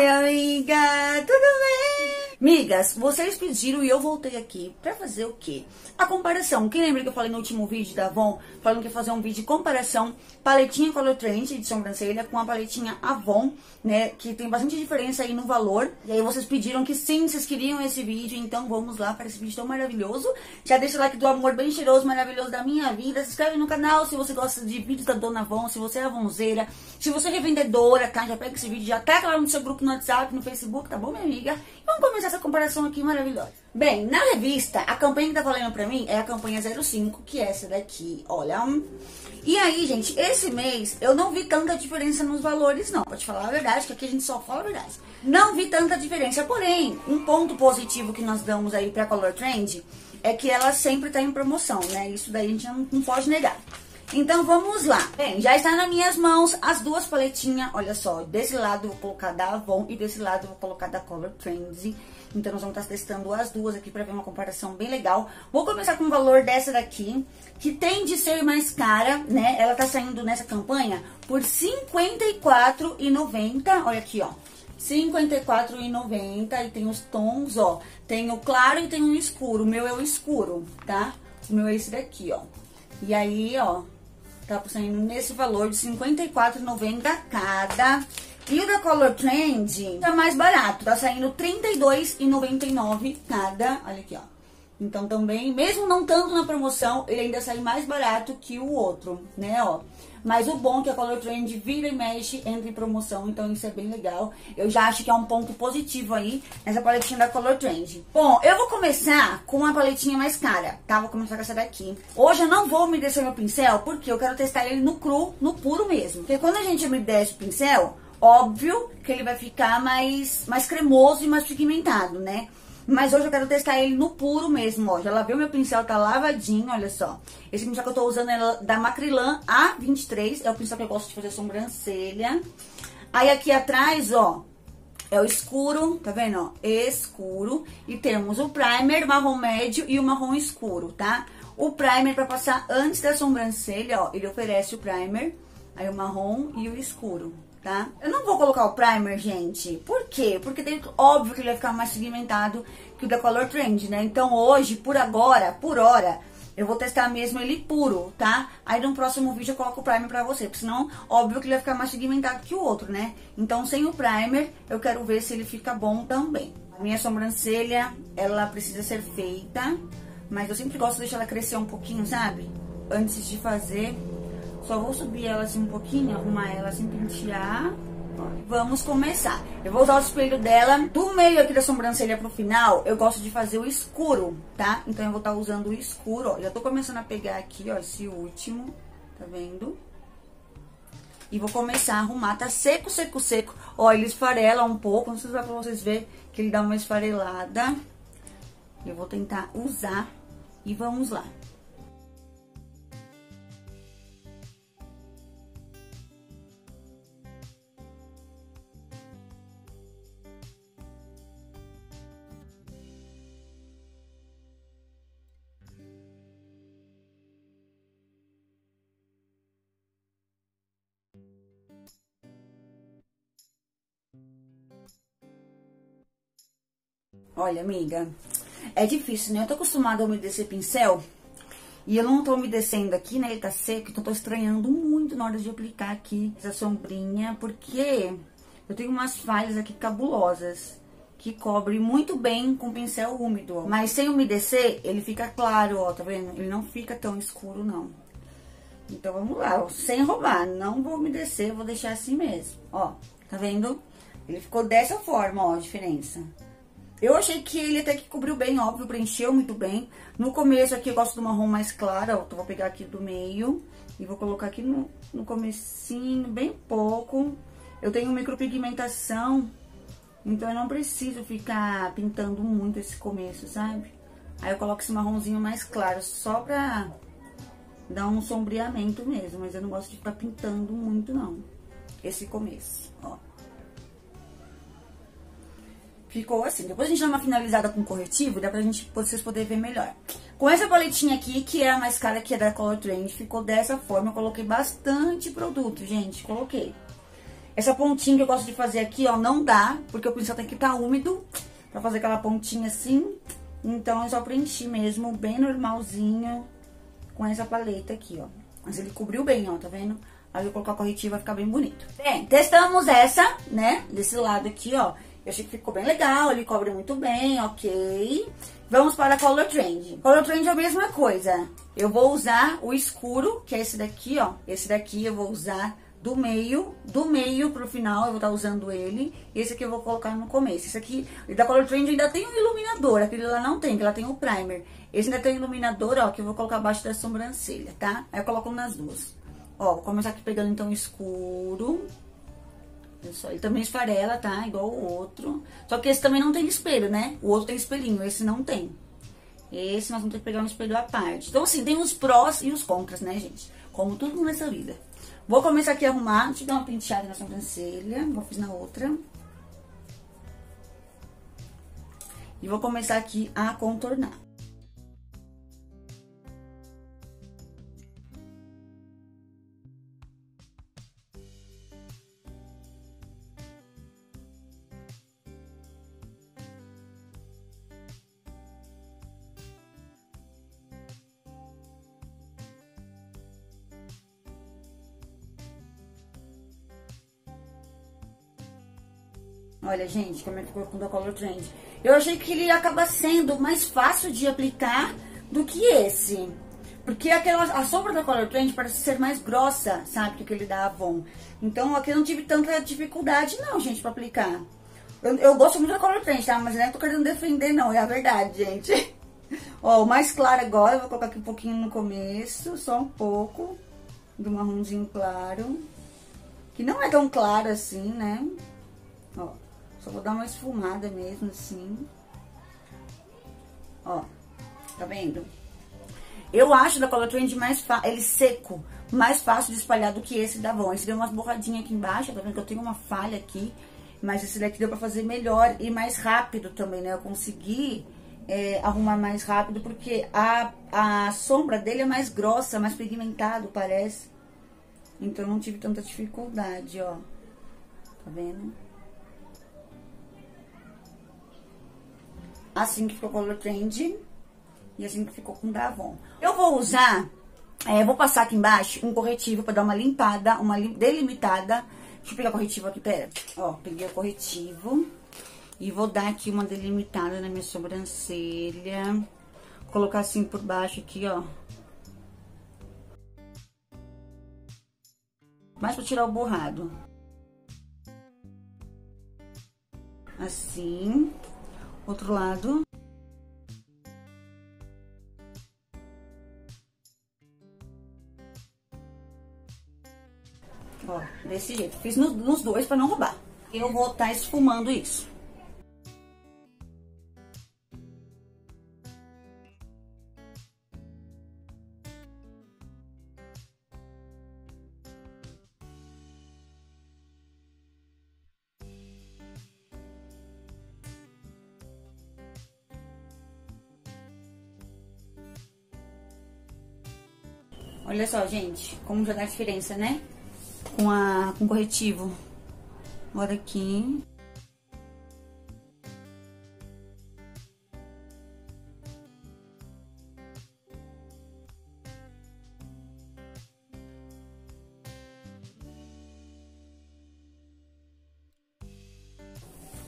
Oi, amiga, tudo bem? Migas, vocês pediram e eu voltei aqui pra fazer o quê? A comparação. Quem lembra que eu falei no último vídeo da Avon? Falando que ia fazer um vídeo de comparação paletinha Color Trend de sobrancelha com a paletinha Avon, né? Que tem bastante diferença aí no valor. E aí vocês pediram que sim, vocês queriam esse vídeo. Então vamos lá para esse vídeo tão maravilhoso. Já deixa o like do amor bem cheiroso, maravilhoso da minha vida. Se inscreve no canal se você gosta de vídeos da Dona Avon, se você é avonzeira, se você é revendedora, tá? Já pega esse vídeo, já taca lá no seu grupo no WhatsApp, no Facebook, tá bom, minha amiga? Vamos começar essa comparação aqui maravilhosa. Bem, na revista, a campanha que tá valendo pra mim é a campanha 05, que é essa daqui, olha. E aí, gente, esse mês eu não vi tanta diferença nos valores, não. Pra te falar a verdade, que aqui a gente só fala a verdade. Não vi tanta diferença, porém, um ponto positivo que nós damos aí pra Color Trend é que ela sempre tá em promoção, né? Isso daí a gente não pode negar. Então, vamos lá. Bem, já está nas minhas mãos as duas paletinhas, olha só. Desse lado eu vou colocar da Avon e desse lado eu vou colocar da Color Trend. Então, nós vamos estar testando as duas aqui pra ver uma comparação bem legal. Vou começar com o valor dessa daqui, que tem de ser mais cara, né? Ela tá saindo nessa campanha por R$ 54,90. Olha aqui, ó. R$ 54,90. E tem os tons, ó. Tem o claro e tem o escuro. O meu é o escuro, tá? O meu é esse daqui, ó. E aí, ó. Tá saindo nesse valor de R$ 54,90 cada. E o da Color Trend tá mais barato. Tá saindo R$ 32,99 cada. Olha aqui, ó. Então também, mesmo não tanto na promoção, ele ainda sai mais barato que o outro, né, ó. Mas o bom é que a Color Trend vira e mexe entre promoção, então isso é bem legal. Eu já acho que é um ponto positivo aí nessa paletinha da Color Trend. Bom, eu vou começar com a paletinha mais cara, tá? Vou começar com essa daqui. Hoje eu não vou umedecer meu pincel, porque eu quero testar ele no cru, no puro mesmo. Porque quando a gente umedece o pincel, óbvio que ele vai ficar mais cremoso e mais pigmentado, né? Mas hoje eu quero testar ele no puro mesmo, ó. Já lavei o meu pincel, tá lavadinho, olha só. Esse pincel que eu tô usando é da Macrilan A23. É o pincel que eu gosto de fazer sobrancelha. Aí aqui atrás, ó, é o escuro, tá vendo, ó? Escuro. E temos o primer marrom médio e o marrom escuro, tá? O primer pra passar antes da sobrancelha, ó. Ele oferece o primer, aí o marrom e o escuro. Tá? Eu não vou colocar o primer, gente. Por quê? Porque tem, óbvio que ele vai ficar mais segmentado que o da Color Trend, né? Então hoje, por agora, por hora, eu vou testar mesmo ele puro, tá? Aí no próximo vídeo eu coloco o primer pra você, porque senão, óbvio que ele vai ficar mais segmentado que o outro, né? Então sem o primer, eu quero ver se ele fica bom também. A minha sobrancelha, ela precisa ser feita, mas eu sempre gosto de deixar ela crescer um pouquinho, sabe? Antes de fazer... Só vou subir ela assim um pouquinho, arrumar ela assim, pentear. Vamos começar. Eu vou usar o espelho dela. Do meio aqui da sobrancelha pro final, eu gosto de fazer o escuro, tá? Então eu vou estar usando o escuro, ó. Já tô começando a pegar aqui, ó, esse último, tá vendo? E vou começar a arrumar. Tá seco, seco, seco. Ó, ele esfarela um pouco, não sei se dá pra vocês verem que ele dá uma esfarelada. Eu vou tentar usar e vamos lá. Olha, amiga, é difícil, né? Eu tô acostumada a umedecer pincel e eu não tô umedecendo aqui, né? Ele tá seco, então tô estranhando muito na hora de aplicar aqui essa sombrinha, porque eu tenho umas falhas aqui cabulosas que cobre muito bem com pincel úmido, ó. Mas sem umedecer, ele fica claro, ó, tá vendo? Ele não fica tão escuro, não. Então, vamos lá, ó, sem roubar, não vou umedecer, vou deixar assim mesmo, ó, tá vendo? Ele ficou dessa forma, ó, a diferença. Eu achei que ele até que cobriu bem, óbvio, preencheu muito bem. No começo aqui eu gosto do marrom mais claro, ó, vou pegar aqui do meio e vou colocar aqui no comecinho, bem pouco. Eu tenho micropigmentação, então eu não preciso ficar pintando muito esse começo, sabe? Aí eu coloco esse marronzinho mais claro, só pra dar um sombreamento mesmo, mas eu não gosto de ficar pintando muito, não, esse começo, ó. Ficou assim. Depois a gente dá uma finalizada com corretivo, dá pra gente, vocês poderem ver melhor. Com essa paletinha aqui, que é a mais cara, que é da Color Trend, ficou dessa forma. Eu coloquei bastante produto, gente. Coloquei. Essa pontinha que eu gosto de fazer aqui, ó, não dá, porque o pincel tem que estar úmido pra fazer aquela pontinha assim. Então, eu só preenchi mesmo, bem normalzinho, com essa paleta aqui, ó. Mas ele cobriu bem, ó, tá vendo? Aí eu vou colocar o corretivo, vai ficar bem bonito. Bem, testamos essa, né, desse lado aqui, ó. Eu achei que ficou bem legal, ele cobre muito bem, ok. Vamos para a Color Trend. Color Trend é a mesma coisa. Eu vou usar o escuro, que é esse daqui, ó. Esse daqui eu vou usar do meio pro final, eu vou estar usando ele. Esse aqui eu vou colocar no começo. Esse aqui, da Color Trend ainda tem um iluminador, aquele lá não tem, que ela tem o primer. Esse ainda tem iluminador, ó, que eu vou colocar abaixo da sobrancelha, tá? Aí eu coloco nas duas. Ó, vou começar aqui pegando então o escuro. Só, ele também esfarela, tá? Igual o outro. Só que esse também não tem espelho, né? O outro tem espelhinho, esse não tem. Esse nós vamos ter que pegar um espelho à parte. Então, assim, tem os prós e os contras, né, gente? Como tudo nessa vida. Vou começar aqui a arrumar. Deixa eu dar uma penteada na sobrancelha. Vou fazer na outra. E vou começar aqui a contornar. Olha, gente, como é que ficou com o Color Trend. Eu achei que ele acaba sendo mais fácil de aplicar do que esse. Porque a sombra da Color Trend parece ser mais grossa, sabe, que aquele da Avon. Então, aqui eu não tive tanta dificuldade, não, gente, pra aplicar. Eu gosto muito da Color Trend, tá? Mas não tô querendo defender, não. É a verdade, gente. Ó, o mais claro agora, eu vou colocar aqui um pouquinho no começo. Só um pouco do marronzinho claro. Que não é tão claro assim, né? Ó. Só vou dar uma esfumada mesmo, assim. Ó, tá vendo? Eu acho da Color Trend mais fácil, ele seco, mais fácil de espalhar do que esse da Avon. Esse deu umas borradinhas aqui embaixo, tá vendo que eu tenho uma falha aqui. Mas esse daqui deu pra fazer melhor e mais rápido também, né? Eu consegui arrumar mais rápido, porque a sombra dele é mais grossa, mais pigmentado, parece. Então, eu não tive tanta dificuldade, ó. Tá vendo? Assim que ficou com o Color Trend e assim que ficou com o da Avon. Eu vou usar, vou passar aqui embaixo um corretivo pra dar uma limpada, uma delimitada. Deixa eu pegar o corretivo aqui, pera. Ó, peguei o corretivo e vou dar aqui uma delimitada na minha sobrancelha. Colocar assim por baixo aqui, ó. Mais pra tirar o borrado. Assim. Outro lado. Ó, desse jeito. Fiz nos dois pra não roubar. Eu vou estar esfumando isso. Olha só, gente, como já dá diferença, né? Com o corretivo. Bora aqui.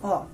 Ó,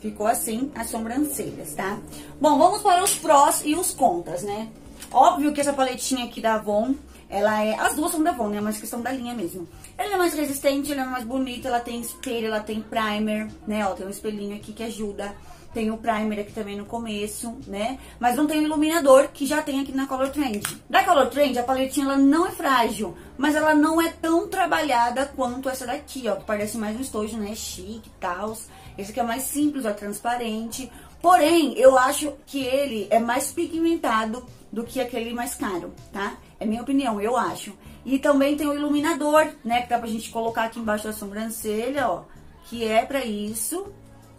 ficou assim as sobrancelhas, tá? Bom, vamos para os prós e os contras, né? Óbvio que essa paletinha aqui da Avon, ela é... As duas são da Avon, né? Mas questão da linha mesmo. Ela é mais resistente, ela é mais bonita, ela tem espelho, ela tem primer, né? Ó, tem um espelhinho aqui que ajuda. Tem o primer aqui também no começo, né? Mas não tem o iluminador, que já tem aqui na Color Trend. Da Color Trend, a paletinha, ela não é frágil. Mas ela não é tão trabalhada quanto essa daqui, ó. Que parece mais um estojo, né? Chique e tal. Esse aqui é mais simples, ó, transparente. Porém, eu acho que ele é mais pigmentado do que aquele mais caro, tá? É minha opinião, eu acho. E também tem o iluminador, né? Que dá pra gente colocar aqui embaixo da sobrancelha, ó. Que é pra isso,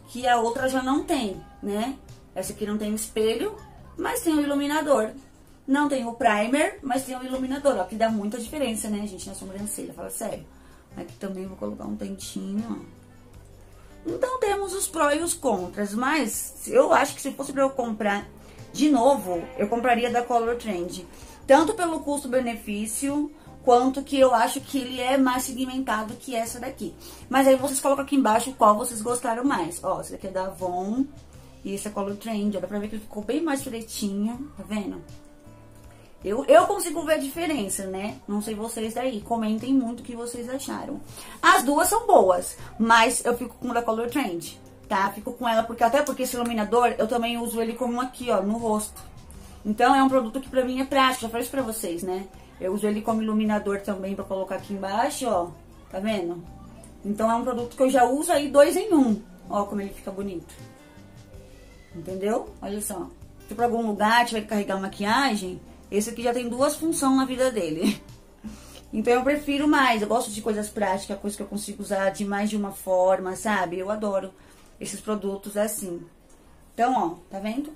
que a outra já não tem, né? Essa aqui não tem espelho, mas tem o iluminador. Não tem o primer, mas tem o iluminador, ó. Que dá muita diferença, né, gente, na sobrancelha, fala sério. Aqui também vou colocar um tantinho, ó. Então temos os prós e os contras, mas eu acho que se fosse para eu comprar de novo, eu compraria da Color Trend. Tanto pelo custo-benefício, quanto que eu acho que ele é mais segmentado que essa daqui. Mas aí vocês colocam aqui embaixo qual vocês gostaram mais. Ó, esse aqui é da Avon e esse é Color Trend. Dá pra ver que ficou bem mais pretinho, tá vendo? Eu consigo ver a diferença, né? Não sei vocês daí, comentem muito o que vocês acharam. As duas são boas, mas eu fico com a da Color Trend, tá? Fico com ela porque, até porque esse iluminador, eu também uso ele como aqui, ó, no rosto. Então, é um produto que pra mim é prático, já falei isso pra vocês, né? Eu uso ele como iluminador também pra colocar aqui embaixo, ó, tá vendo? Então, é um produto que eu já uso aí 2 em 1, ó, como ele fica bonito. Entendeu? Olha só, se pra algum lugar tiver que carregar maquiagem... Esse aqui já tem 2 funções na vida dele. Então eu prefiro mais. Eu gosto de coisas práticas, coisas que eu consigo usar de mais de uma forma, sabe? Eu adoro esses produtos assim. Então, ó, tá vendo?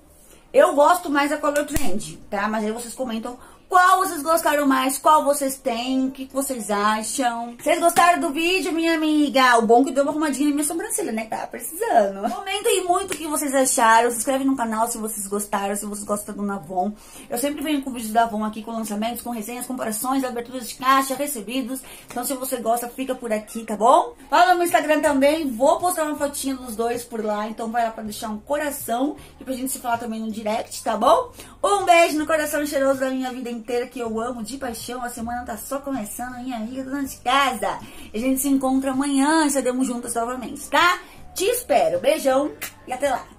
Eu gosto mais da Color Trend, tá? Mas aí vocês comentam qual vocês gostaram mais, qual vocês têm, o que vocês acham. Vocês gostaram do vídeo, minha amiga? O bom que deu uma arrumadinha na minha sobrancelha, né? Tá precisando. Comentem muito o que vocês acharam. Se inscreve no canal se vocês gostaram, se vocês gostaram do Avon. Eu sempre venho com vídeos da Avon aqui, com lançamentos, com resenhas, comparações, aberturas de caixa, recebidos. Então se você gosta, fica por aqui, tá bom? Fala no meu Instagram também. Vou postar uma fotinha dos dois por lá. Então vai lá pra deixar um coração e pra gente se falar também no direct, tá bom? Um beijo no coração cheiroso da minha vida inteira, que eu amo de paixão. A semana tá só começando, minha amiga dona de casa. A gente se encontra amanhã e estaremos juntas novamente, tá? Te espero. Beijão e até lá.